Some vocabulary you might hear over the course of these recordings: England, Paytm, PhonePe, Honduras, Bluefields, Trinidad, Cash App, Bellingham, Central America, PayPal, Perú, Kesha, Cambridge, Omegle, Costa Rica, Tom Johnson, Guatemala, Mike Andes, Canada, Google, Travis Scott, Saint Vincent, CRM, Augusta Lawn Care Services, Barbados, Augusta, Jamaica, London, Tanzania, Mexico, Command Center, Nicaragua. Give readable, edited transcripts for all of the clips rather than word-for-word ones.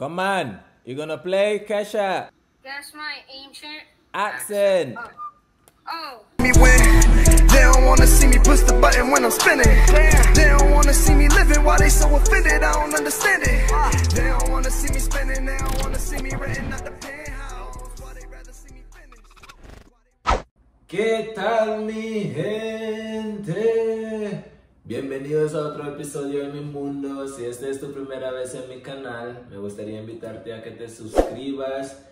Come on, you're gonna play Cash App. That's my ancient accent. Me when they don't wanna see me push the button when I'm spinning. They don't wanna see me living while they so offended. I don't understand it. They don't wanna see me spinning. They don't wanna see me renting out the penthouse. Why they rather see me finished? ¿Qué tal mi gente? Bienvenidos a otro episodio de Mi Mundo. Si esta es tu primera vez en mi canal, me gustaría invitarte a que te suscribas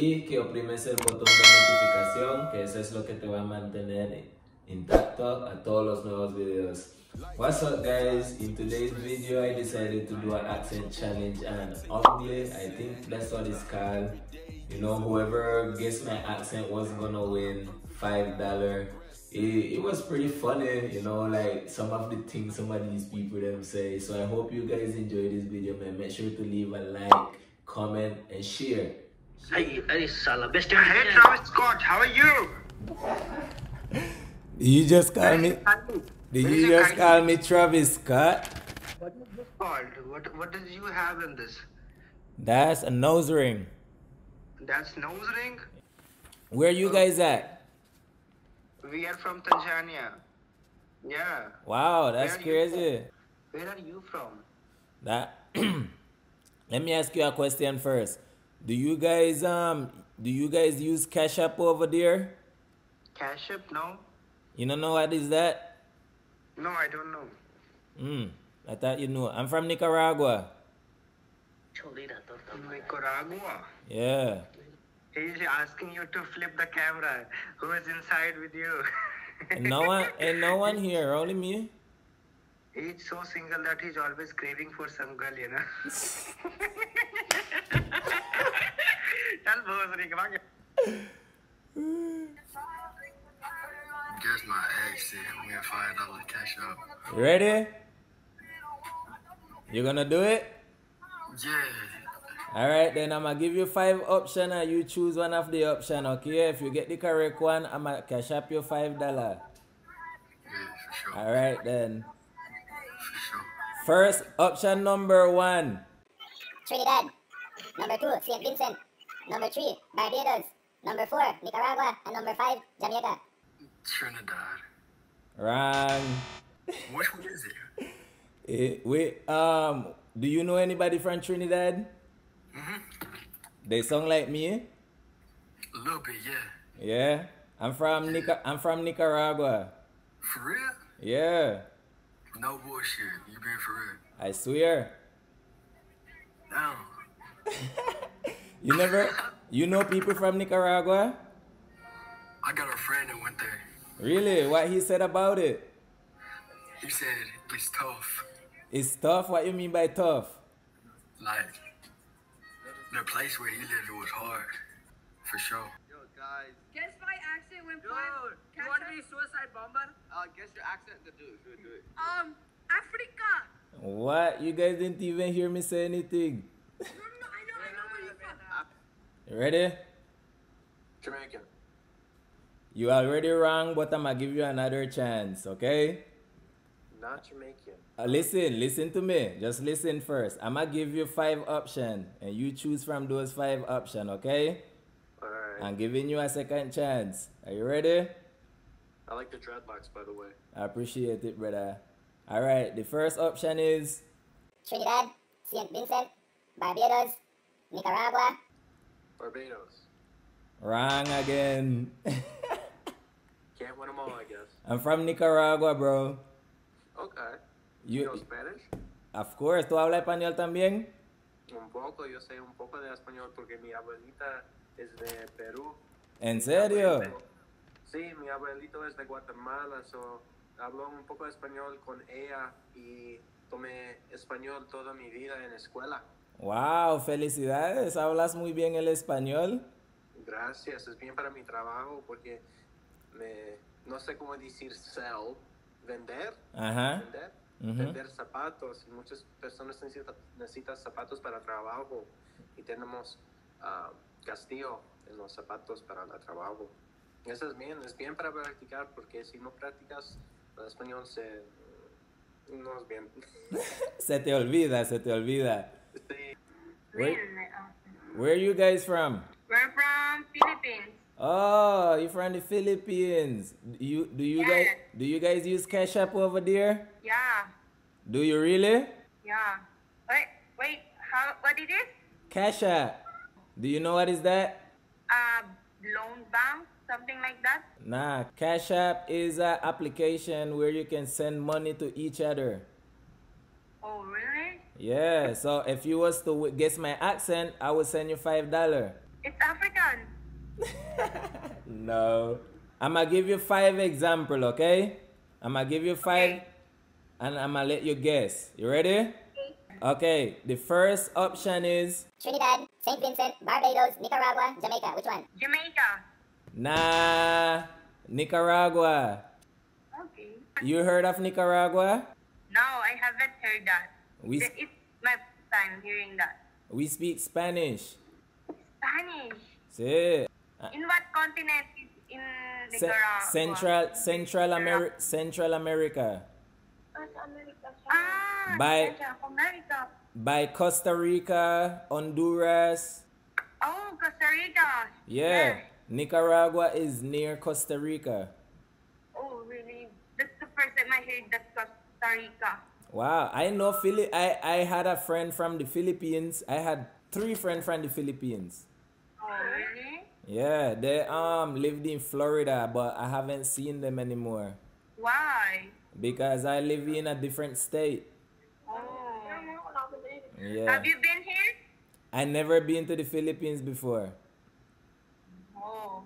y que oprimes el botón de notificación, que eso es lo que te va a mantener intacto a todos los nuevos videos. What's up guys, in today's video I decided to do an accent challenge and Omegle, I think that's what it's called. You know, whoever guessed my accent was gonna win $5. It was pretty funny, you know, like some of the things some of these people them say. So I hope you guys enjoy this video, man. Make sure to leave a like, comment and share. Hey, Travis Scott, how are you? You just call me? Did you just call me Travis Scott? What is this called? What did you have in this? That's a nose ring. That's nose ring? Where are you guys at? We are from Tanzania. Yeah. Wow, that's crazy. Where are you from? Let me ask you a question first. Do you guys use Cash App over there? Cash App, no. You don't know what is that? No, I don't know. I thought you knew. I'm from Nicaragua. Nicaragua? Yeah. He's asking you to flip the camera. Who is inside with you? and no one here, only me. He's so single that he's always craving for some girl, you know. Guess my accent. We have $5 cash up. You ready? You gonna do it? Yeah. Alright, then I'ma give you 5 options and you choose one of the options, okay? If you get the correct one, I'ma cash up your $5. Yeah, for sure. Alright then. For sure. First option number 1. Trinidad. Number 2, Saint Vincent. Number 3, Barbados. Number 4, Nicaragua. And number 5, Jamaica. Trinidad. Wrong. Which one is it? Do you know anybody from Trinidad? They sound like me? A little bit, yeah. Yeah? I'm from Nicaragua. For real? Yeah. No bullshit. You been for real? I swear. No. You know people from Nicaragua? I got a friend that went there. Really? What he said about it? He said it's tough. It's tough? What you mean by tough? Like, the place where he lived was hard. For sure. Yo, guys. Guess my accent when playing. You want to be suicide bomber? Guess your accent. Do it. Africa. What? You guys didn't even hear me say anything. Ready? Jamaica. You already wrong, but I'ma give you another chance, okay? Not Jamaican. Listen to me. Just listen first. I'ma give you 5 options, and you choose from those 5 options, okay? Alright. I'm giving you a second chance. Are you ready? I like the dreadlocks, by the way. I appreciate it, brother. Alright, the first option is Trinidad, St. Vincent, Barbados, Nicaragua. Barbados. Wrong again. Can't win them all, I guess. I'm from Nicaragua, bro. Okay. You know Spanish? Of course. ¿Tú hablas español también? Un poco. Yo sé un poco de español porque mi abuelita es de Perú. ¿En serio? Sí, mi abuelito es de Guatemala, so hablo un poco de español con ella y tomé español toda mi vida en la escuela. Wow, felicidades, hablas muy bien el español. Gracias, es bien para mi trabajo porque no sé cómo decir sell, vender. Ajá. Vender zapatos. Muchas personas necesitan zapatos para trabajo y tenemos castigo en los zapatos para el trabajo. Eso es bien para practicar porque si no practicas el español no es bien. Se te olvida, se te olvida. Where are you guys from? We're from Philippines. Oh, you're from the Philippines. Do you guys use Cash App over there? Yeah. Do you really? Yeah. Wait. What is it? Cash App. Do you know what is that? Loan bank, something like that. Nah, Cash App is an application where you can send money to each other. Oh, really? Yeah. So if you was to guess my accent, I would send you $5. It's African. No. I'ma give you 5 examples, okay? I'ma give you 5, okay, and I'ma let you guess. You ready? Okay, the first option is Trinidad, Saint Vincent, Barbados, Nicaragua, Jamaica. Which one? Jamaica. Nah, Nicaragua. Okay. You heard of Nicaragua? No, I haven't heard that. It's my first time hearing that. We speak Spanish. Spanish? Si. In what continent is in Nicaragua? Central America. By Costa Rica, Honduras. Oh, Costa Rica. Yeah. Nicaragua is near Costa Rica. Oh, really? That's the first time I heard that, Costa Rica. Wow. I know I had a friend from the Philippines. I had 3 friends from the Philippines. Oh, really? Yeah, they lived in Florida, but I haven't seen them anymore. Why? Because I live in a different state. Oh. Yeah. Have you been here? I never been to the Philippines before. Oh.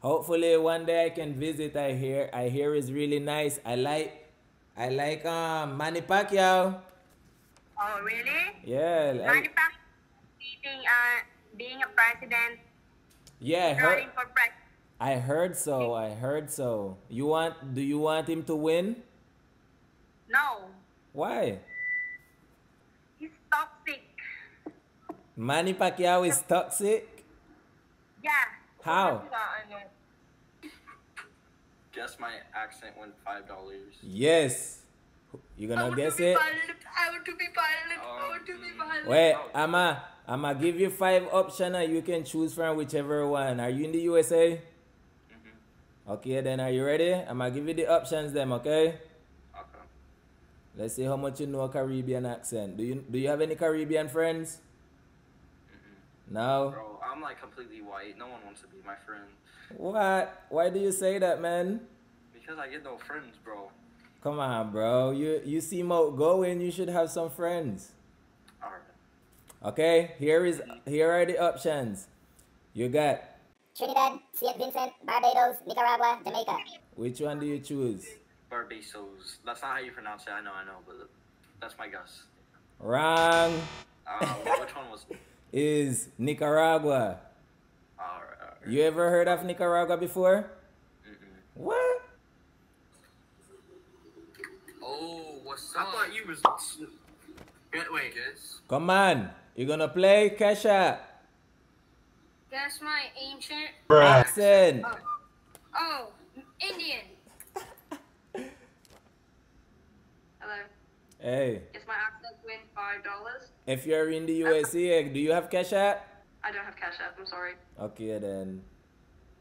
Hopefully one day I can visit. I hear it's really nice. I like Manny Pacquiao. Oh, really? Yeah. Manny Pacquiao being a president. Yeah, I heard so. Do you want him to win? No. Why? He's toxic. Manny Pacquiao is toxic? Yeah. How? Guess my accent won $5. Yes. You gonna guess it? I want to be pilot. I want to be pilot. Wait, I'ma give you 5 options and you can choose from whichever one. Are you in the USA? Mm-hmm. Okay, then are you ready? I'ma give you the options then, okay? Okay. Let's see how much you know a Caribbean accent. Do you have any Caribbean friends? Mm-hmm. No? Bro, I'm like completely white. No one wants to be my friend. What? Why do you say that, man? Because I get no friends, bro. Come on, bro. You seem outgoing. You should have some friends. All right. Okay. Here are the options. You got Trinidad, Saint Vincent, Barbados, Nicaragua, Jamaica. Which one do you choose? Barbados. That's not how you pronounce it. I know, but that's my guess. Wrong. Which one was it? Is Nicaragua. All right. You ever heard of Nicaragua before? Mm-mm. What? Oh, what's up? I thought you was... Wait, guess. Come on. You gonna play, Kesha? Guess my ancient... accent. Oh, Indian. Hello. Hey. Guess my accent win $5. If you're in the USA, do you have Kesha? I don't have Kesha. I'm sorry. Okay, then.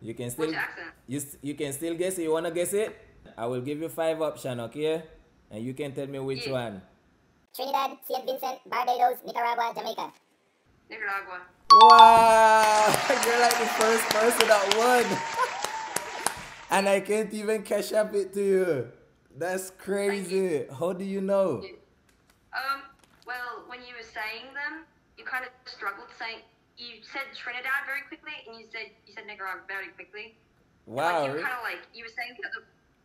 You can still... Which accent? You can still guess it. You wanna guess it? I will give you 5 options, okay? And you can tell me which one. Trinidad, Saint Vincent, Barbados, Nicaragua, Jamaica. Nicaragua. Wow! You're like the first person that won. And I can't even cash up it to you. That's crazy. How do you know? Well, when you were saying them, you kind of struggled saying. You said Trinidad very quickly, and you said Nicaragua very quickly. Wow. And like, you kind of like you were saying.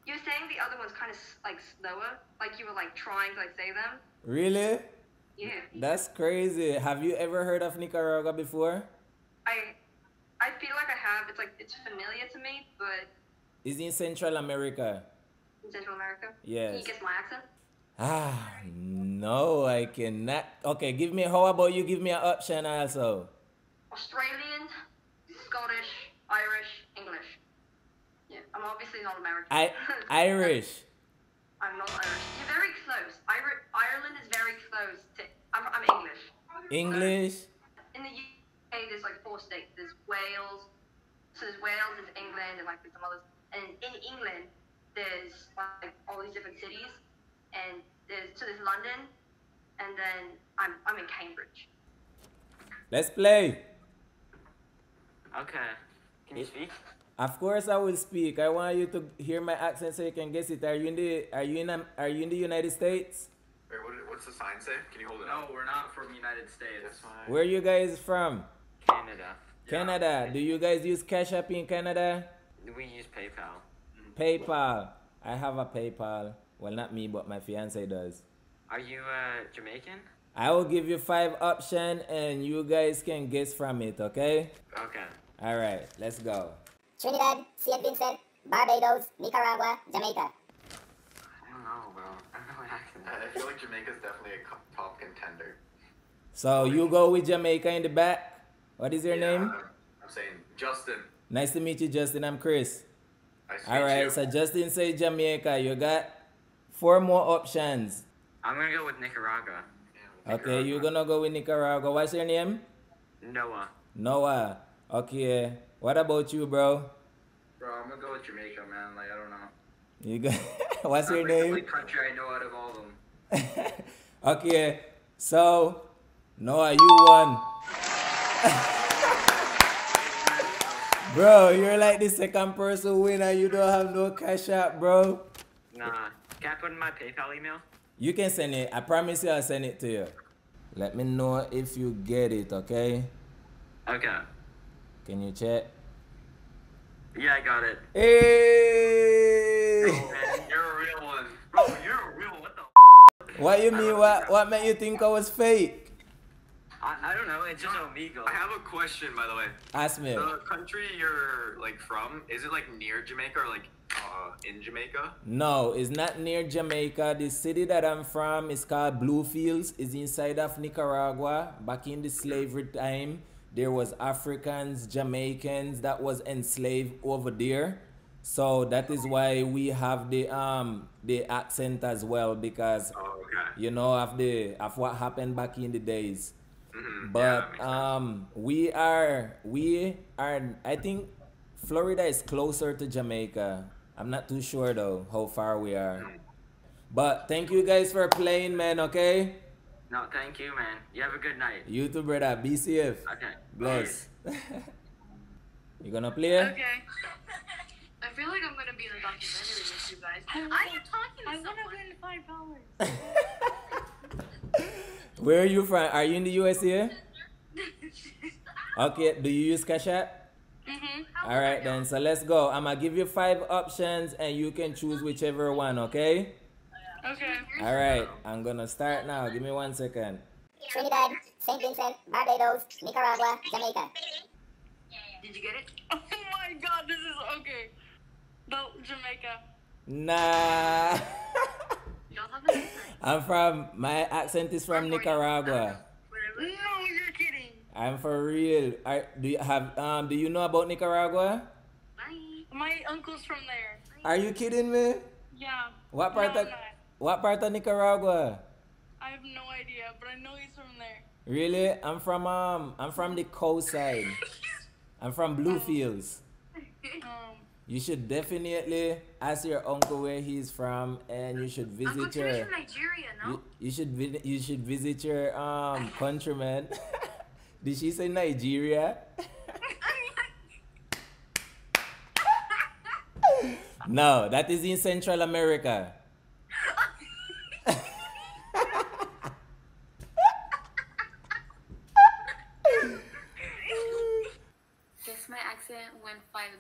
You're saying the other one's kind of like slower, like you were like trying to like say them. Really? Yeah. That's crazy. Have you ever heard of Nicaragua before? I feel like I have. It's familiar to me, but. It's in Central America. In Central America? Yes. Can you guess my accent? Ah, no, I cannot. Okay, give me. How about you give me an option also? Australian, Scottish, Irish, English. Yeah, I'm obviously not American. Irish. I'm not Irish. You're very close. Ireland is very close to... I'm English. English? So, there's like four states. There's Wales, so there's Wales, there's England, and like some others. And in England, there's like all these different cities, and there's London, and then I'm in Cambridge. Let's play. Okay. Can you speak? Of course I will speak. I want you to hear my accent so you can guess it. Are you in the United States? Wait, what's the sign say? Can you hold it up? No, we're not from the United States. That's fine. Where are you guys from? Canada. Canada. Yeah. Do you guys use Cash App in Canada? We use PayPal. PayPal. I have a PayPal. Well, not me, but my fiance does. Are you Jamaican? I will give you 5 options and you guys can guess from it, okay? Okay. All right, let's go. Trinidad, Saint Vincent, Barbados, Nicaragua, Jamaica. I don't know, bro. I don't know what accent that is. I feel like Jamaica's definitely a top contender. So you go with Jamaica in the back. What is your name? I'm saying Justin. Nice to meet you, Justin. I'm Chris. Nice to meet you. All right, so Justin said Jamaica. You got 4 more options. I'm going to go with Nicaragua. Yeah, with Nicaragua. Okay, you're going to go with Nicaragua. What's your name? Noah. Noah. Okay, what about you, bro? Bro, I'm gonna go with Jamaica, man. Like, I don't know. You go. What's your name? The only country I know out of all of them. Okay, so Noah, you won. Bro, you're like the second person winner. You don't have no Cash App, bro. Nah, can I put in my PayPal email? You can send it. I promise you, I'll send it to you. Let me know if you get it, okay? Okay. Can you check? Yeah, I got it. Hey! Bro, man, you're a real one. Bro, you're a real one. What the f***? What you mean? What made you think I was fake? I don't know. It's just Omegle. I have a question, by the way. Ask me. The country you're, like, from, is it, like, near Jamaica or, like, in Jamaica? No, it's not near Jamaica. The city that I'm from is called Bluefields. It's inside of Nicaragua, back in the slavery time. There was Africans, Jamaicans that was enslaved over there. So that is why we have the accent as well, because you know, of what happened back in the days. But yeah, we are I think Florida is closer to Jamaica. I'm not too sure though how far we are. But thank you guys for playing, man, okay? No, thank you, man. You have a good night. You too, brother. Be safe. Okay. Bless. You gonna play? Okay. I feel like I'm gonna be in a documentary with you guys. Are you talking to someone? I'm gonna win $5. Where are you from? Are you in the US here? Okay. Do you use Cash App? Mm-hmm. All right, then. So let's go. I'm gonna give you 5 options, and you can choose whichever one. Okay. Okay. All right, I'm gonna start now. Give me 1 second. Trinidad, Saint Vincent, Barbados, Nicaragua, Jamaica. Did you get it? Oh my God, this is okay. No, Jamaica. Nah. My accent is from Nicaragua. Really? No, you're kidding. I'm for real. Do you know about Nicaragua? My uncle's from there. Are you kidding me? Yeah. What part of Nicaragua? I have no idea, but I know he's from there. Really? I'm from the coast side. I'm from Bluefields. You should definitely ask your uncle where he's from, and you should visit Uncle Tim's from Nigeria, no? You should visit your countryman. Did she say Nigeria? No, that is in Central America.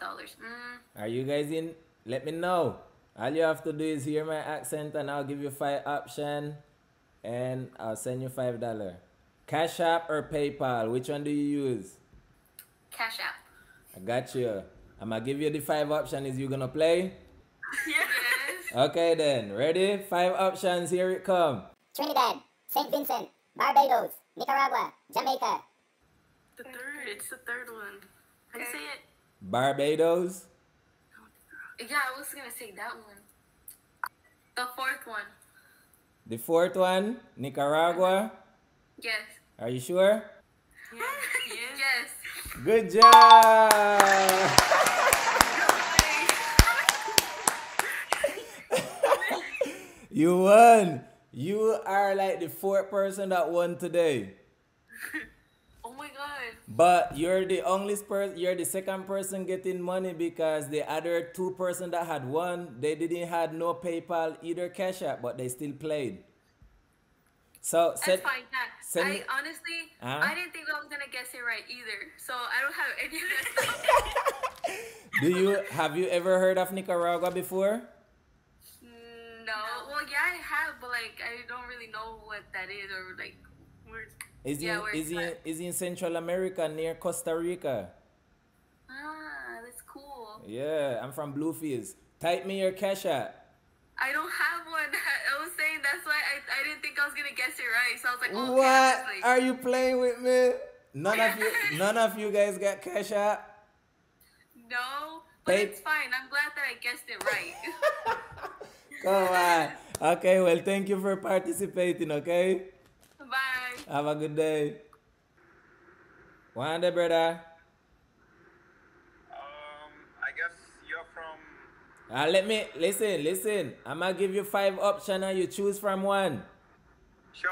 $5. Are you guys in? Let me know. All you have to do is hear my accent, and I'll give you 5 options, and I'll send you $5. Cash App or PayPal? Which one do you use? Cash App. I got you. I'm gonna give you the 5 options. Is you gonna play? Yes. Okay then. Ready? 5 options. Here it come. Trinidad, Saint Vincent, Barbados, Nicaragua, Jamaica. The third. It's the third one. How do you say it? Barbados. Yeah, I was gonna say that one. The fourth one, Nicaragua. Yes. Are you sure? Yes. Yes. Good job. You won. You are like the fourth person that won today. Oh my God. But you're the only person, you're the second person getting money because the other two person that had won, they didn't have no PayPal either Cash App, but they still played. So that's fine. I honestly, I didn't think I was gonna guess it right either. So I don't have any of that stuff. Have you ever heard of Nicaragua before? No. Well, yeah, I have, but like I don't really know what that is or like where. Is it in Central America near Costa Rica? Ah, that's cool. Yeah, I'm from Bluefields. Type me your Cash App. I don't have one. I was saying that's why I didn't think I was gonna guess it right. So I was like, oh, what? Okay. Are you playing with me? None of you guys got Cash App? No, but it's fine. I'm glad that I guessed it right. Come on. Okay, well, thank you for participating. Okay. Bye. Have a good day. Wanda, brother. I guess you're from. Let me listen. I'm gonna give you 5 options and you choose from one. Sure.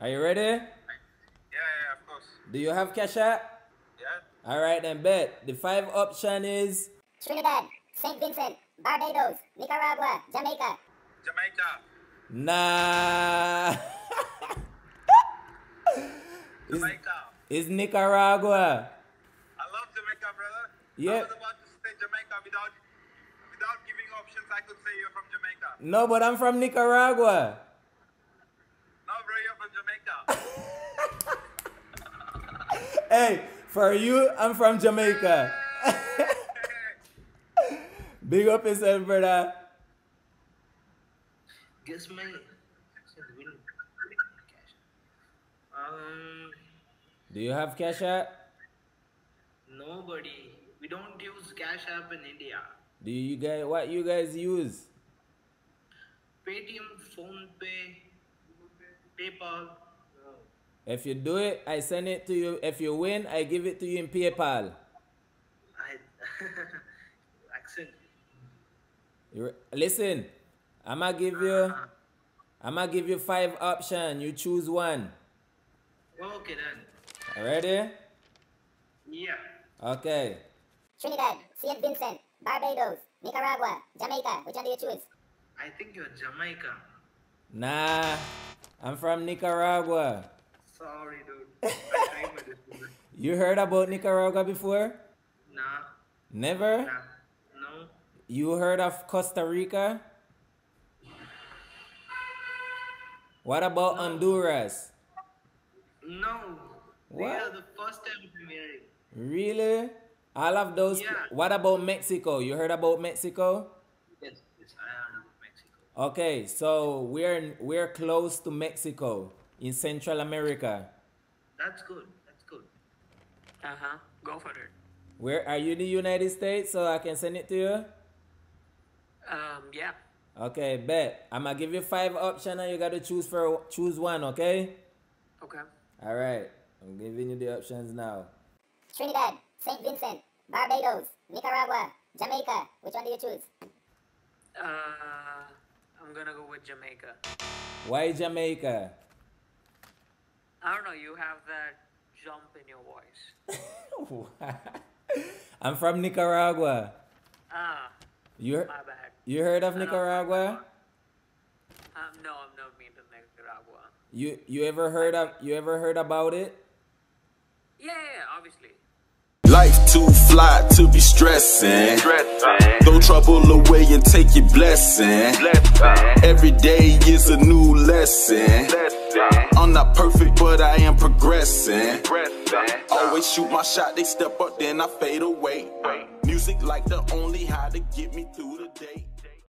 Are you ready? Yeah, of course. Do you have Cash App? Yeah. All right, then bet. The 5 option is Trinidad, Saint Vincent, Barbados, Nicaragua, Jamaica. Nah. Jamaica. It's Nicaragua. I love Jamaica, brother. Yeah. I was about to say Jamaica without giving options, I could say you're from Jamaica. No, but I'm from Nicaragua. No, bro, you're from Jamaica. Hey, for you, I'm from Jamaica. Big up yourself, brother. Guess my... Do you have Cash App? Nobody. We don't use Cash App in India. Do you guys, what you guys use? Paytm, PhonePe, PayPal. If you do it, I send it to you. If you win, I give it to you in PayPal. Accent. Listen, I'ma give you 5 options. You choose one. Okay then. Ready? Yeah. Okay. Trinidad, Saint Vincent. Barbados, Nicaragua, Jamaica. Which one do you choose? I think you're Jamaica. Nah, I'm from Nicaragua. Sorry, dude. You heard about Nicaragua before? Nah. Never? Nah. No. You heard of Costa Rica? What about Honduras? No. What? They are the first time we married. Really? All of those. Yeah. What about Mexico? You heard about Mexico? Yes, I heard about Mexico. Okay, so we're close to Mexico in Central America. That's good. Go for it. Where are you? In the United States, so I can send it to you. Yeah. Okay, bet. I'm gonna give you 5 options, and you gotta choose one. Okay. Okay. All right. I'm giving you the options now. Trinidad, Saint Vincent, Barbados, Nicaragua, Jamaica. Which one do you choose? I'm gonna go with Jamaica. Why Jamaica? I don't know. You have that jump in your voice. I'm from Nicaragua. Ah. My bad. You heard of Nicaragua? No, I'm not into Nicaragua. You ever heard about it? Yeah, obviously. Life too fly to be stressing. Throw trouble away and take your blessing. Every day is a new lesson. I'm not perfect, but I am progressing. Always shoot my shot, they step up, then I fade away. Music like the only how to get me through the day.